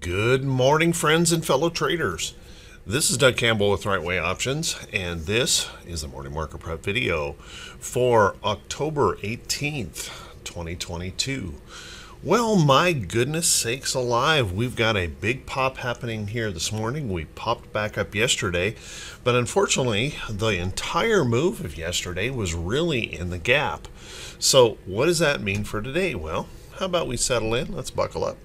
Good morning, friends and fellow traders. This is Doug Campbell with Right Way Options, and this is the Morning Market Prep video for October 18th, 2022. Well, my goodness sakes alive, we've got a big pop happening here this morning. We popped back up yesterday, but unfortunately, the entire move of yesterday was really in the gap. So what does that mean for today? Well, how about we settle in? Let's buckle up.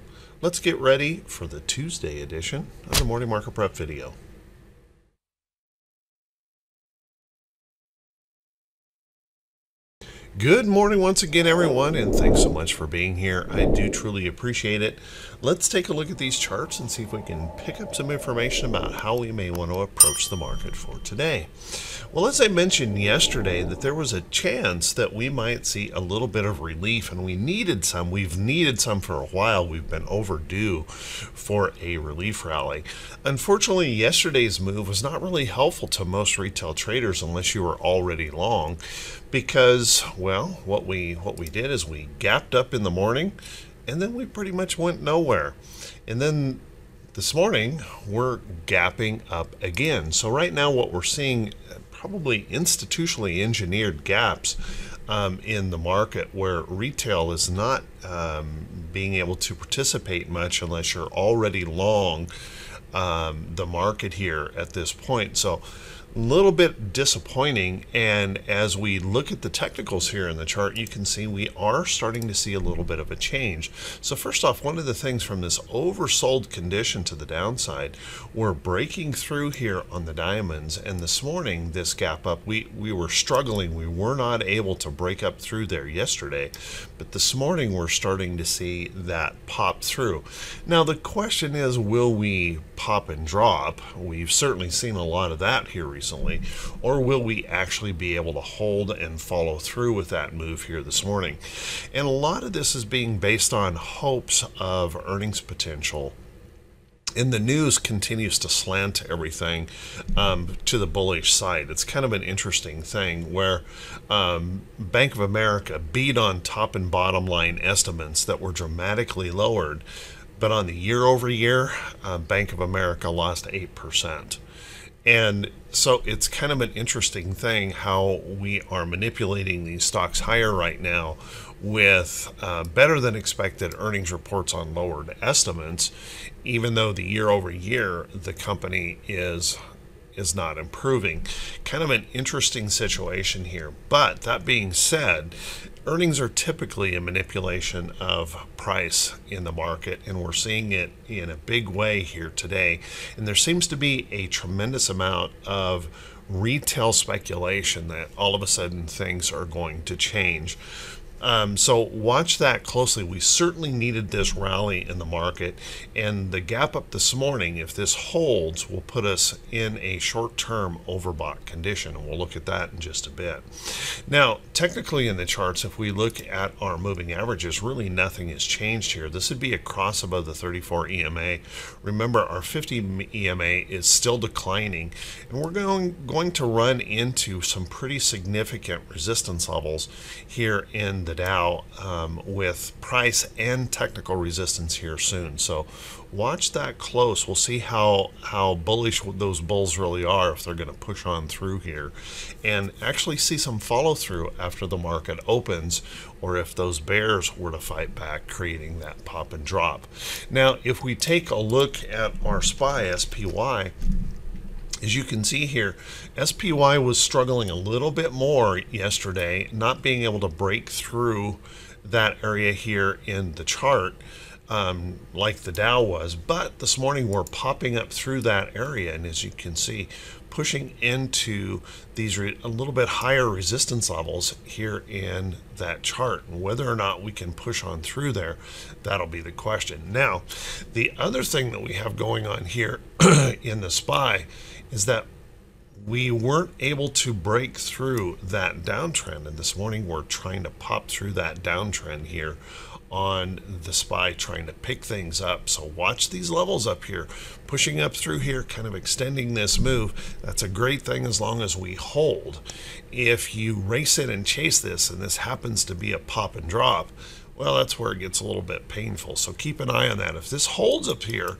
Let's get ready for the Tuesday edition of the Morning Market Prep video. Good morning once again, everyone, and thanks so much for being here. I do truly appreciate it. Let's take a look at these charts and see if we can pick up some information about how we may want to approach the market for today. Well, as I mentioned yesterday, that there was a chance that we might see a little bit of relief, and we needed some. We've needed some for a while. We've been overdue for a relief rally. Unfortunately, yesterday's move was not really helpful to most retail traders unless you were already long, because, well, what we did is we gapped up in the morning, and then we pretty much went nowhere. And then this morning, we're gapping up again. So right now, what we're seeing probably institutionally engineered gaps in the market, where retail is not being able to participate much unless you're already long the market here at this point. So a little bit disappointing, and as we look at the technicals here in the chart, you can see we are starting to see a little bit of a change. So first off, one of the things from this oversold condition to the downside, we're breaking through here on the diamonds, and this morning this gap up, we were struggling. We were not able to break up through there yesterday, but this morning we're starting to see that pop through. Now the question is, will we pop and drop? We've certainly seen a lot of that here recently. Or will we actually be able to hold and follow through with that move here this morning? And a lot of this is being based on hopes of earnings potential, and the news continues to slant everything to the bullish side. It's kind of an interesting thing where Bank of America beat on top and bottom line estimates that were dramatically lowered, but on the year over year, Bank of America lost 8%. And so it's kind of an interesting thing how we are manipulating these stocks higher right now with better than expected earnings reports on lowered estimates, even though the year over year, the company is not improving. Kind of an interesting situation here. But that being said, earnings are typically a manipulation of price in the market, and we're seeing it in a big way here today. And there seems to be a tremendous amount of retail speculation that all of a sudden things are going to change. So watch that closely. We certainly needed this rally in the market, and the gap up this morning, if this holds, will put us in a short-term overbought condition, and we'll look at that in just a bit. Now, technically in the charts, if we look at our moving averages, really nothing has changed here. This would be a cross above the 34 EMA. Remember, our 50 EMA is still declining, and we're going to run into some pretty significant resistance levels here in the Dow with price and technical resistance here soon. So watch that close. We'll see how bullish those bulls really are, if they're going to push on through here and actually see some follow through after the market opens, or if those bears were to fight back, creating that pop and drop. Now, if we take a look at our SPY, SPY, as you can see here, SPY was struggling a little bit more yesterday, not being able to break through that area here in the chart like the Dow was. But this morning we're popping up through that area, and as you can see, pushing into these a little bit higher resistance levels here in that chart. And whether or not we can push on through there, that'll be the question. Now, the other thing that we have going on here in the SPY is that we weren't able to break through that downtrend, and this morning we're trying to pop through that downtrend here on the SPY, trying to pick things up. So watch these levels up here, pushing up through here, kind of extending this move. That's a great thing as long as we hold. If you race in and chase this, and this happens to be a pop and drop, well, that's where it gets a little bit painful. So keep an eye on that. If this holds up here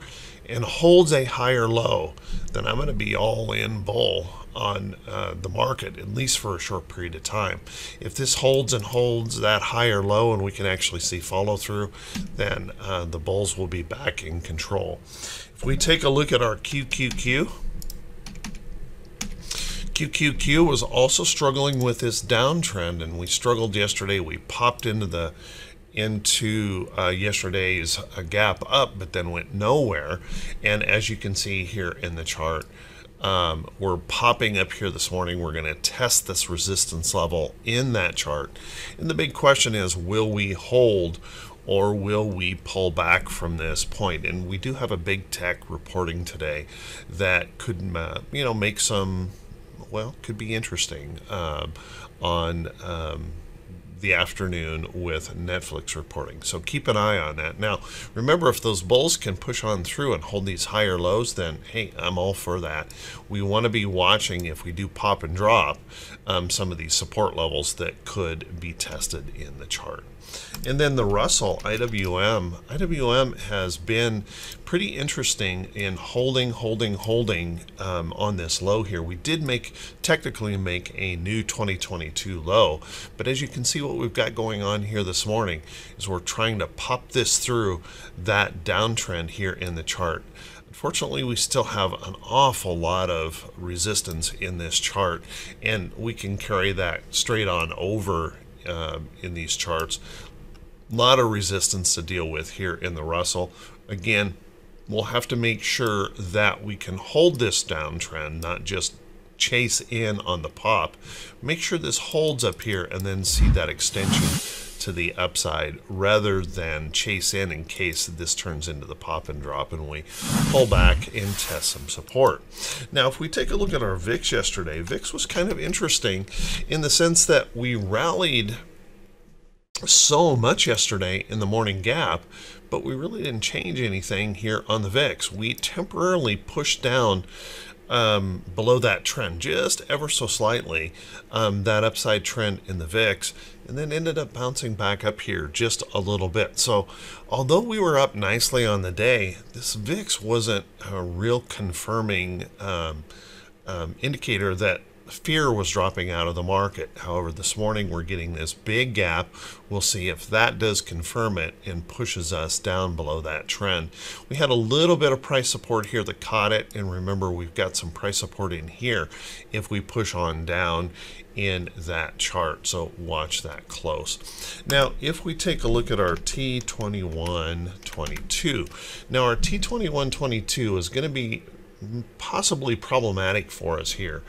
and holds a higher low, then I'm going to be all in bull on the market, at least for a short period of time. If this holds and holds that higher low and we can actually see follow through, then the bulls will be back in control. If we take a look at our QQQ, QQQ was also struggling with this downtrend, and we struggled yesterday. We popped into the yesterday's gap up, but then went nowhere. And as you can see here in the chart, we're popping up here this morning. We're going to test this resistance level in that chart. And the big question is, will we hold or will we pull back from this point? And we do have a big tech reporting today that could, you know, make some, well, could be interesting on the afternoon with Netflix reporting. So keep an eye on that. Now, remember, if those bulls can push on through and hold these higher lows, then hey, I'm all for that. We want to be watching, if we do pop and drop, some of these support levels that could be tested in the chart. And then the Russell, IWM. IWM has been pretty interesting in holding on this low here. We did technically make a new 2022 low, but as you can see, what we've got going on here this morning is we're trying to pop this through that downtrend here in the chart. Unfortunately, we still have an awful lot of resistance in this chart, and we can carry that straight on over in these charts. A lot of resistance to deal with here in the Russell. Again, we'll have to make sure that we can hold this downtrend, not just chase in on the pop. Make sure this holds up here and then see that extension to the upside rather than chase in case this turns into the pop and drop and we pull back and test some support. Now, if we take a look at our VIX yesterday, VIX was kind of interesting in the sense that we rallied so much yesterday in the morning gap, but we really didn't change anything here on the VIX. We temporarily pushed down below that trend, just ever so slightly, that upside trend in the VIX, and then ended up bouncing back up here just a little bit. So although we were up nicely on the day, this VIX wasn't a real confirming indicator that fear was dropping out of the market. However, this morning we're getting this big gap. We'll see if that does confirm it and pushes us down below that trend. We had a little bit of price support here that caught it, and remember, we've got some price support in here if we push on down in that chart, so watch that close. Now, if we take a look at our T2122, now our T2122 is going to be possibly problematic for us here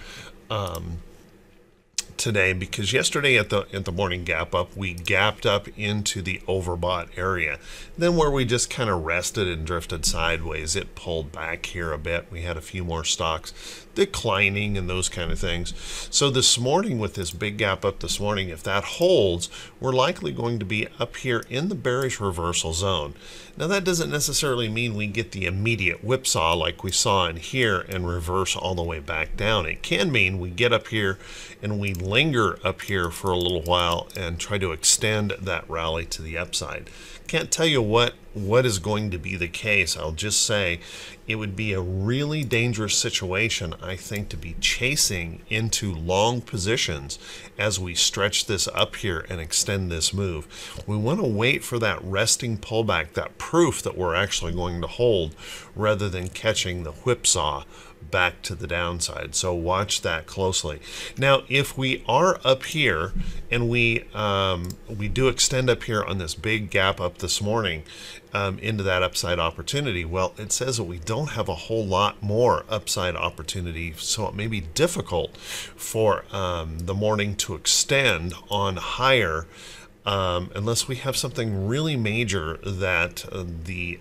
today, because yesterday at the morning gap up, we gapped up into the overbought area. Then where we just kind of rested and drifted sideways, it pulled back here a bit. We had a few more stocks declining and those kind of things. So this morning, with this big gap up this morning, if that holds, we're likely going to be up here in the bearish reversal zone. Now, that doesn't necessarily mean we get the immediate whipsaw like we saw in here and reverse all the way back down. It can mean we get up here and we linger up here for a little while and try to extend that rally to the upside. Can't tell you what is going to be the case. I'll just say it would be a really dangerous situation, I think, to be chasing into long positions as we stretch this up here and extend this move. We want to wait for that resting pullback, that proof that we're actually going to hold, rather than catching the whipsaw back to the downside. So watch that closely. Now, if we are up here and we do extend up here on this big gap up this morning, into that upside opportunity, well, it says that we don't have a whole lot more upside opportunity, so it may be difficult for the morning to extend on higher unless we have something really major that the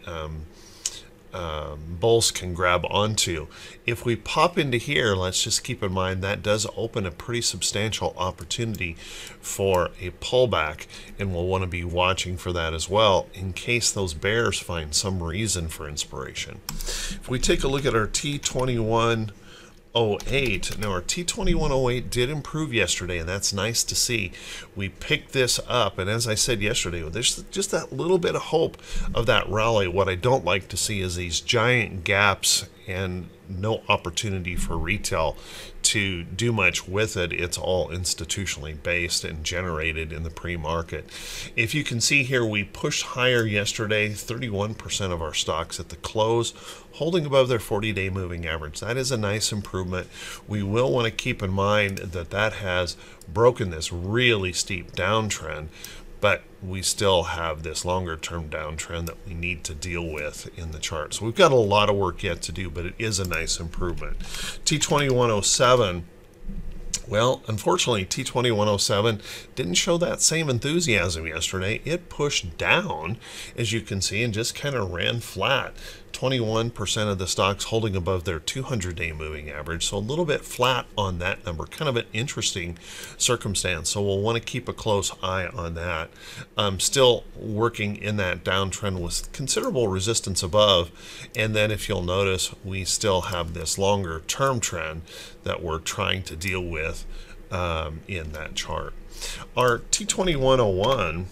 bulls can grab onto. If we pop into here, let's just keep in mind that does open a pretty substantial opportunity for a pullback, and we'll want to be watching for that as well in case those bears find some reason for inspiration. If we take a look at our T21 T2108. Now our T2108 did improve yesterday, and that's nice to see. We picked this up, and as I said yesterday, there's just that little bit of hope of that rally. What I don't like to see is these giant gaps and no opportunity for retail to do much with it. It's all institutionally based and generated in the pre-market. If you can see here, we pushed higher yesterday, 31% of our stocks at the close, holding above their 40-day moving average. That is a nice improvement. We will want to keep in mind that that has broken this really steep downtrend, but we still have this longer-term downtrend that we need to deal with in the chart. So we've got a lot of work yet to do, but it is a nice improvement. T2107, well, unfortunately, T2107 didn't show that same enthusiasm yesterday. It pushed down, as you can see, and just kind of ran flat. 21% of the stocks holding above their 200-day moving average, so a little bit flat on that number. Kind of an interesting circumstance, so we'll want to keep a close eye on that. Still working in that downtrend with considerable resistance above, and then if you'll notice, we still have this longer-term trend that we're trying to deal with in that chart. Our T2101,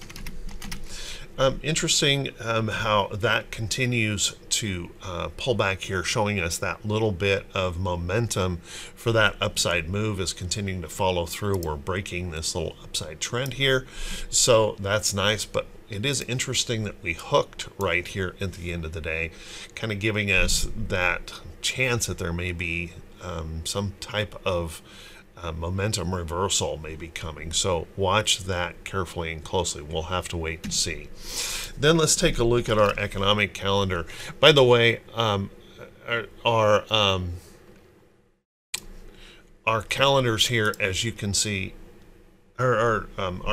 interesting how that continues to pull back here, showing us that little bit of momentum for that upside move is continuing to follow through. We're breaking this little upside trend here, so that's nice, but it is interesting that we hooked right here at the end of the day, kind of giving us that chance that there may be some type of momentum reversal may be coming, so watch that carefully and closely. We'll have to wait and see. Then let's take a look at our economic calendar. By the way, our calendars here, as you can see, our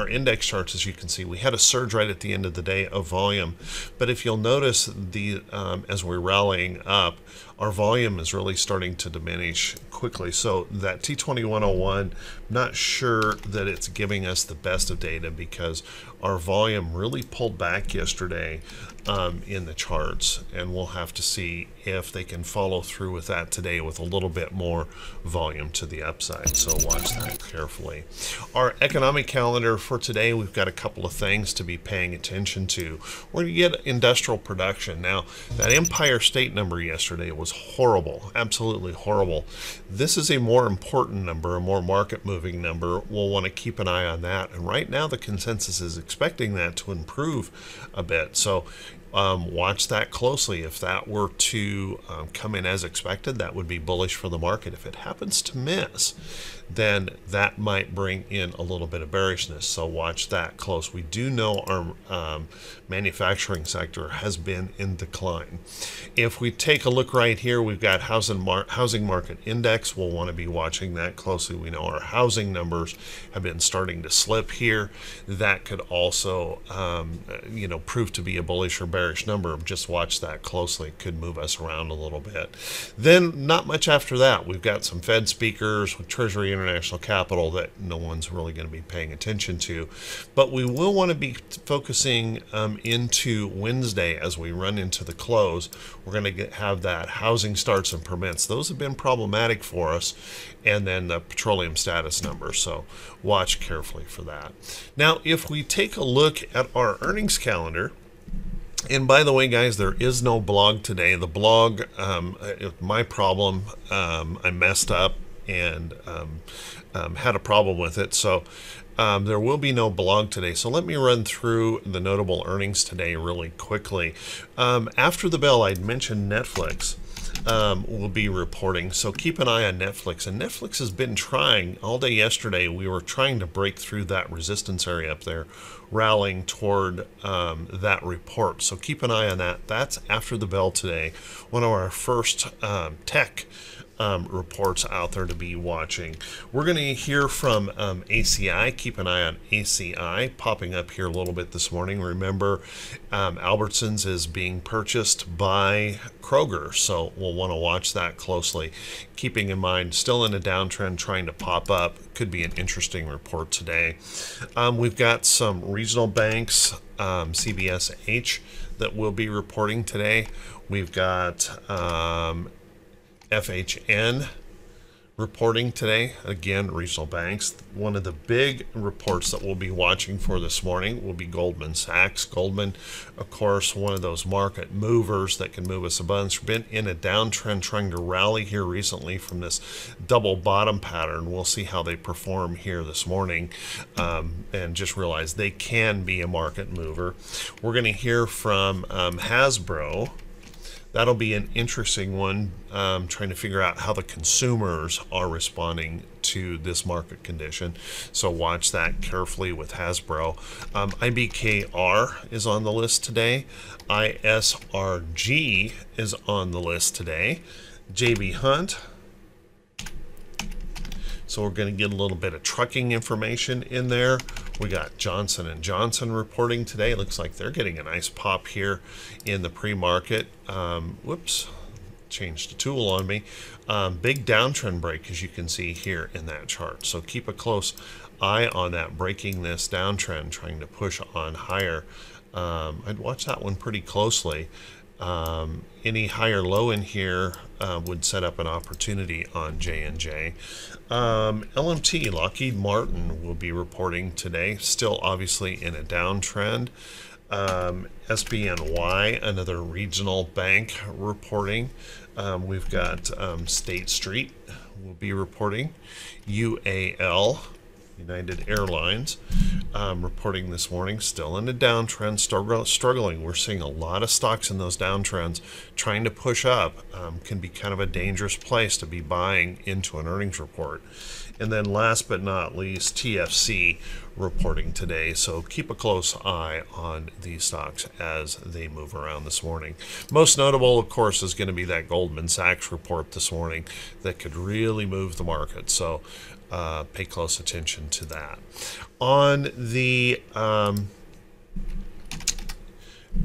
index charts, as you can see, we had a surge right at the end of the day of volume, but if you'll notice, the as we're rallying up, our volume is really starting to diminish quickly. So that T2101, not sure that it's giving us the best of data because our volume really pulled back yesterday in the charts, and we'll have to see if they can follow through with that today with a little bit more volume to the upside, so watch that carefully. Our economic calendar for today, we've got a couple of things to be paying attention to. We're going to get industrial production. Now, that Empire State number yesterday was horrible, absolutely horrible. This is a more important number, a more market-moving number. We'll want to keep an eye on that, and right now the consensus is expecting that to improve a bit, so watch that closely. If that were to come in as expected, that would be bullish for the market. If it happens to miss, then that might bring in a little bit of bearishness, so watch that close. We do know our manufacturing sector has been in decline. If we take a look right here, we've got housing market index. We'll want to be watching that closely. We know our housing numbers have been starting to slip here. That could also you know, prove to be a bullish or bearish number. Just watch that closely. It could move us around a little bit. Then not much after that. We've got some Fed speakers with Treasury, International Capital that no one's really going to be paying attention to, but we will want to be focusing into Wednesday as we run into the close. We're going to have that housing starts and permits. Those have been problematic for us, and then the petroleum status number, so watch carefully for that. Now, if we take a look at our earnings calendar, and by the way, guys, there is no blog today. The blog, my problem, I messed up and had a problem with it, so there will be no blog today. So let me run through the notable earnings today really quickly. After the bell, I'd mentioned Netflix will be reporting, so keep an eye on Netflix. And Netflix has been trying all day yesterday. We were trying to break through that resistance area up there, rallying toward that report, so keep an eye on that. That's after the bell today, one of our first tech reports out there to be watching. We're going to hear from ACI. Keep an eye on ACI popping up here a little bit this morning. Remember, Albertsons is being purchased by Kroger, so we'll want to watch that closely, keeping in mind still in a downtrend, trying to pop up. Could be an interesting report today. We've got some regional banks, CBSH, that will be reporting today. We've got FHN reporting today. Again, regional banks. One of the big reports that we'll be watching for this morning will be Goldman Sachs. Goldman, of course, one of those market movers that can move us a bunch. Been in a downtrend, trying to rally here recently from this double bottom pattern. We'll see how they perform here this morning, and just realize they can be a market mover. We're going to hear from Hasbro. That'll be an interesting one, trying to figure out how the consumers are responding to this market condition. So watch that carefully with Hasbro. IBKR is on the list today. ISRG is on the list today. JB Hunt. So we're going to get a little bit of trucking information in there. We got Johnson & Johnson reporting today. Looks like they're getting a nice pop here in the pre-market. Whoops, changed the tool on me. Big downtrend break, as you can see here in that chart. So keep a close eye on that, breaking this downtrend, trying to push on higher. I'd watch that one pretty closely. Any higher low in here would set up an opportunity on J&J. LMT, Lockheed Martin, will be reporting today, still obviously in a downtrend. SBNY, another regional bank, reporting. We've got State Street will be reporting. UAL, United Airlines, reporting this morning, still in a downtrend, struggling. We're seeing a lot of stocks in those downtrends. Trying to push up can be kind of a dangerous place to be buying into an earnings report. And then last but not least, TFC reporting today. So keep a close eye on these stocks as they move around this morning. Most notable, of course, is going to be that Goldman Sachs report this morning that could really move the market. So pay close attention to that. On the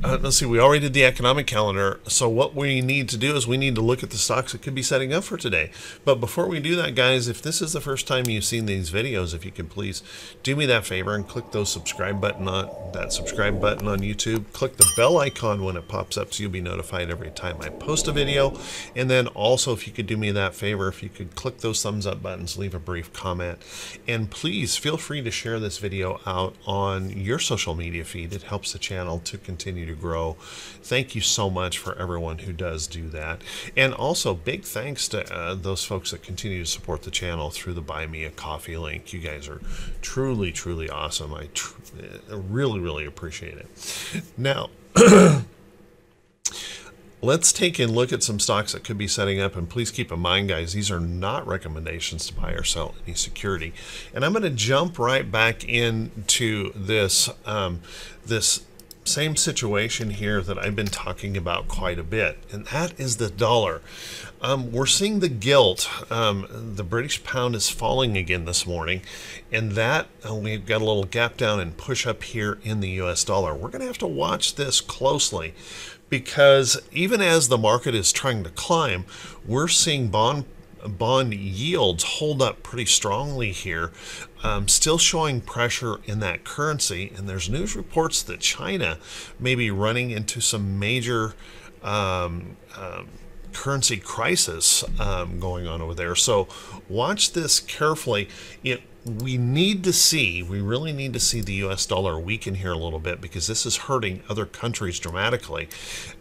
let's see, we already did the economic calendar. So what we need to do is we need to look at the stocks that could be setting up for today. But before we do that, guys, if this is the first time you've seen these videos, if you could please do me that favor and click those subscribe button on YouTube. Click the bell icon when it pops up so you'll be notified every time I post a video. And then also, if you could do me that favor, if you could click those thumbs up buttons, leave a brief comment, and please feel free to share this video out on your social media feed. It helps the channel to continue to grow. Thank you so much for everyone who does do that. And also big thanks to those folks that continue to support the channel through the Buy Me a Coffee link. You guys are truly awesome. I really appreciate it. Now let's take a look at some stocks that could be setting up. And please keep in mind, guys, these are not recommendations to buy or sell any security. And I'm going to jump right back into this this same situation here that I've been talking about quite a bit, and that is the dollar. We're seeing the gilt. The British pound is falling again this morning, and that we've got a little gap down and push up here in the US dollar. We're going to have to watch this closely, because even as the market is trying to climb, we're seeing bond yields hold up pretty strongly here, still showing pressure in that currency. And there's news reports that China may be running into some major currency crisis going on over there. So watch this carefully. We really need to see the US dollar weaken here a little bit, because this is hurting other countries dramatically.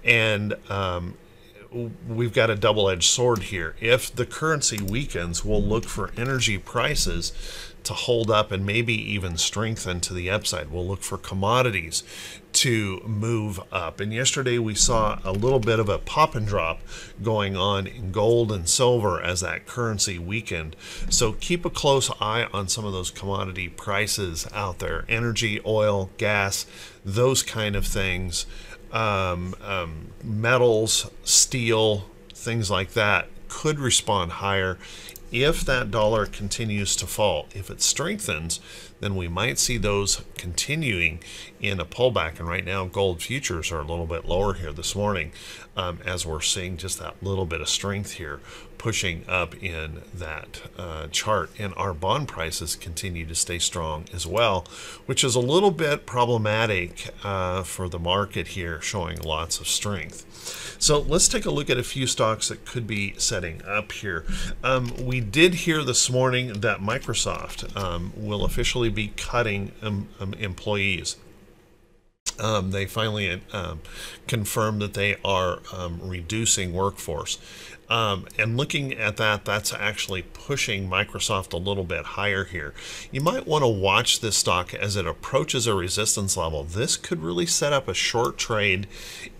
And we've got a double-edged sword here. If the currency weakens, we'll look for energy prices to hold up and maybe even strengthen to the upside. We'll look for commodities to move up. And yesterday we saw a little bit of a pop and drop going on in gold and silver as that currency weakened. So keep a close eye on some of those commodity prices out there. Energy, oil, gas, those kind of things. Metals, steel, things like that could respond higher if that dollar continues to fall. If it strengthens, then we might see those continuing in a pullback. And right now, gold futures are a little bit lower here this morning, as we're seeing just that little bit of strength here pushing up in that chart. And our bond prices continue to stay strong as well, which is a little bit problematic for the market here, showing lots of strength. So let's take a look at a few stocks that could be setting up here. We did hear this morning that Microsoft will officially be cutting employees. They finally confirmed that they are reducing workforce. And looking at that, that's actually pushing Microsoft a little bit higher here. You might want to watch this stock as it approaches a resistance level. This could really set up a short trade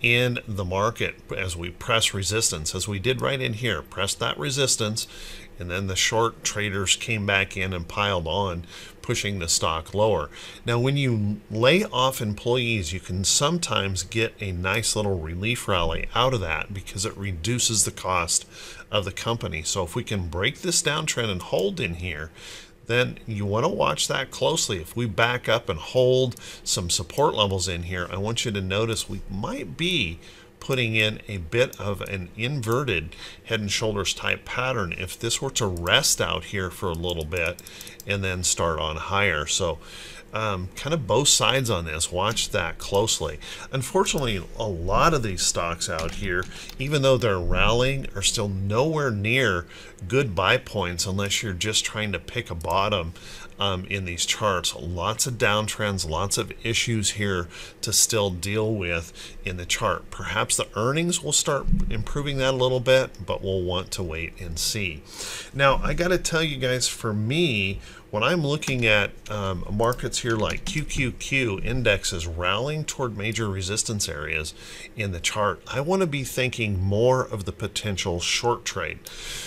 in the market as we press resistance, as we did right in here, press that resistance. And then the short traders came back in and piled on, pushing the stock lower. Now, when you lay off employees, you can sometimes get a nice little relief rally out of that because it reduces the cost of the company. So if we can break this downtrend and hold in here, then you want to watch that closely. If we back up and hold some support levels in here, I want you to notice we might be putting in a bit of an inverted head and shoulders type pattern if this were to rest out here for a little bit and then start on higher. So kind of both sides on this, watch that closely. Unfortunately, a lot of these stocks out here, even though they're rallying, are still nowhere near good buy points unless you're just trying to pick a bottom in these charts. Lots of downtrends, lots of issues here to still deal with in the chart. Perhaps the earnings will start improving that a little bit, but we'll want to wait and see. Now, I got to tell you guys, for me, when I'm looking at markets here like QQQ indexes rallying toward major resistance areas in the chart, I want to be thinking more of the potential short trade.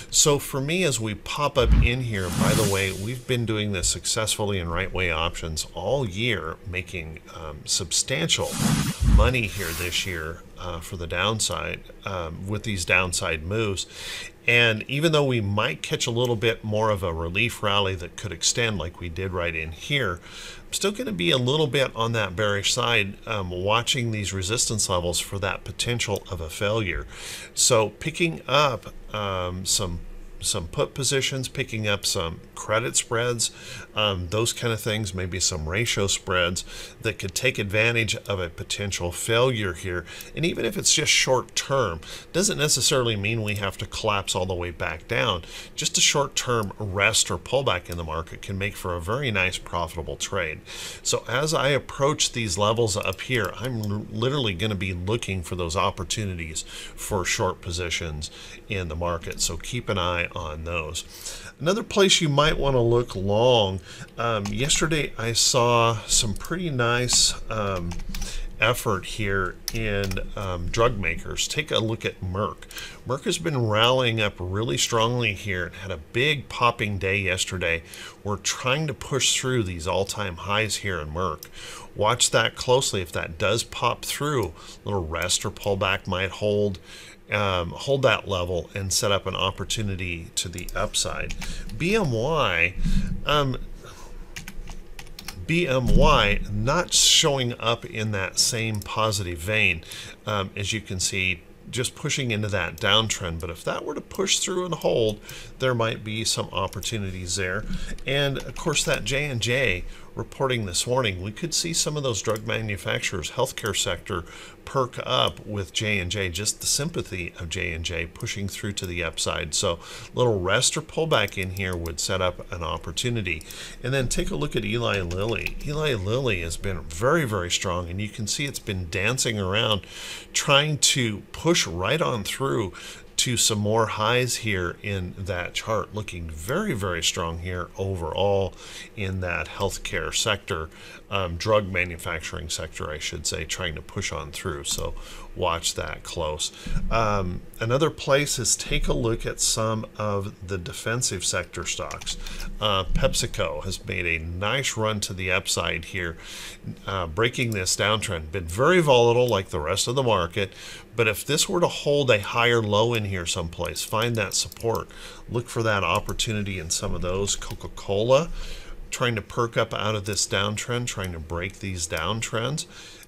So for me, as we pop up in here, by the way, we've been doing this successfully in Right Way Options all year, making substantial money here this year for the downside with these downside moves. And even though we might catch a little bit more of a relief rally that could extend like we did right in here, I'm still going to be a little bit on that bearish side, watching these resistance levels for that potential of a failure. So picking up some put positions, picking up some credit spreads, those kind of things, maybe some ratio spreads that could take advantage of a potential failure here. And even if it's just short term, doesn't necessarily mean we have to collapse all the way back down. Just a short term rest or pullback in the market can make for a very nice profitable trade. So as I approach these levels up here, I'm literally going to be looking for those opportunities for short positions in the market. So keep an eye on those. Another place you might want to look long, yesterday I saw some pretty nice effort here in drug makers. Take a look at Merck. Merck has been rallying up really strongly here. It had a big popping day yesterday. We're trying to push through these all-time highs here in Merck. Watch that closely. If that does pop through, a little rest or pullback might hold that level and set up an opportunity to the upside. BMY, not showing up in that same positive vein, as you can see, just pushing into that downtrend. But if that were to push through and hold, there might be some opportunities there. And of course, that J&J reporting this morning, we could see some of those drug manufacturers, healthcare sector, perk up with J&J, just the sympathy of J&J pushing through to the upside. So a little rest or pullback in here would set up an opportunity. And then take a look at Eli Lilly. Eli Lilly has been very, very strong, and you can see it's been dancing around, trying to push right on through to some more highs here in that chart, looking very, very strong here overall in that healthcare sector, drug manufacturing sector, I should say, trying to push on through. So watch that close. Another place is take a look at some of the defensive sector stocks. PepsiCo has made a nice run to the upside here, breaking this downtrend. Been very volatile like the rest of the market, but if this were to hold a higher low in here someplace, find that support, look for that opportunity in some of those. Coca-Cola trying to perk up out of this downtrend, trying to break these downtrends.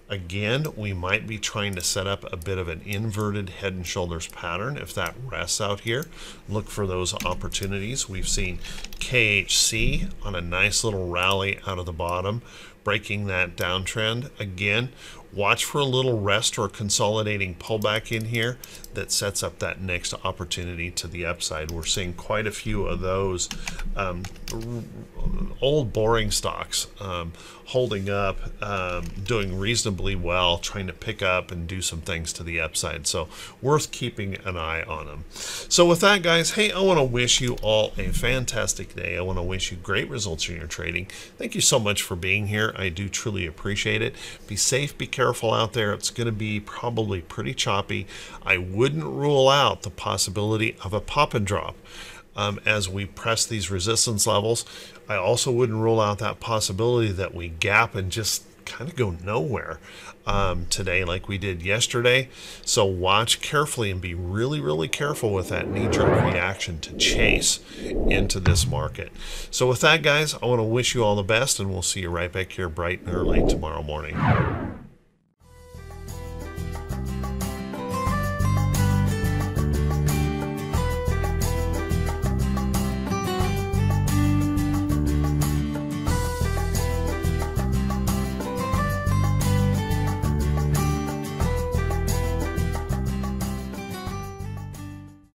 Again, we might be trying to set up a bit of an inverted head and shoulders pattern if that rests out here. Look for those opportunities. We've seen KHC on a nice little rally out of the bottom, breaking that downtrend. Again, watch for a little rest or consolidating pullback in here that sets up that next opportunity to the upside. We're seeing quite a few of those old boring stocks holding up, doing reasonably well, trying to pick up and do some things to the upside. So worth keeping an eye on them. So with that, guys, hey, I want to wish you all a fantastic day. I want to wish you great results in your trading. Thank you so much for being here. I do truly appreciate it. Be safe, be careful out there. It's going to be probably pretty choppy. I wouldn't rule out the possibility of a pop and drop as we press these resistance levels. I also wouldn't rule out that possibility that we gap and just kind of go nowhere today like we did yesterday. So watch carefully and be really, really careful with that knee-jerk reaction to chase into this market. So with that, guys, I want to wish you all the best, and we'll see you right back here bright and early tomorrow morning.